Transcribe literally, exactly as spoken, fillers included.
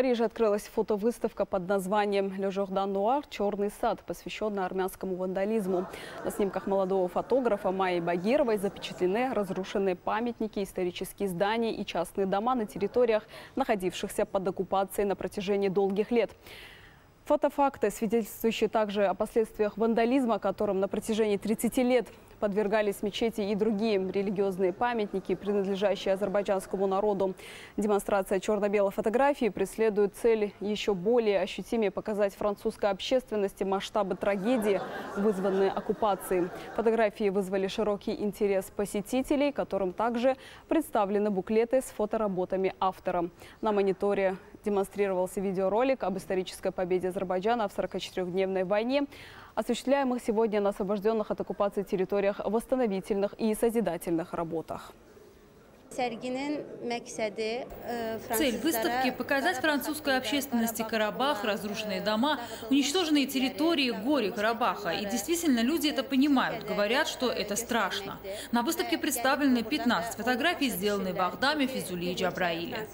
Париже открылась фотовыставка под названием «Le Jardin Noir. Черный сад», посвященная армянскому вандализму. На снимках молодого фотографа Майи Багировой запечатлены разрушенные памятники, исторические здания и частные дома на территориях, находившихся под оккупацией на протяжении долгих лет. Фотофакты, свидетельствующие также о последствиях вандализма, которым на протяжении тридцати лет подвергались мечети и другие религиозные памятники, принадлежащие азербайджанскому народу. Демонстрация черно-белой фотографии преследует цель еще более ощутимее показать французской общественности масштабы трагедии, вызванные оккупацией. Фотографии вызвали широкий интерес посетителей, которым также представлены буклеты с фотоработами автора. На мониторе демонстрировался видеоролик об исторической победе Азербайджана в сорокачетырёхдневной войне, осуществляемых сегодня на освобожденных от оккупации территориях восстановительных и созидательных работах. Цель выставки – показать французской общественности Карабах, разрушенные дома, уничтоженные территории, горе Карабаха. И действительно, люди это понимают, говорят, что это страшно. На выставке представлены пятнадцать фотографий, сделанные в Агдаме, Физули и Джабраиле.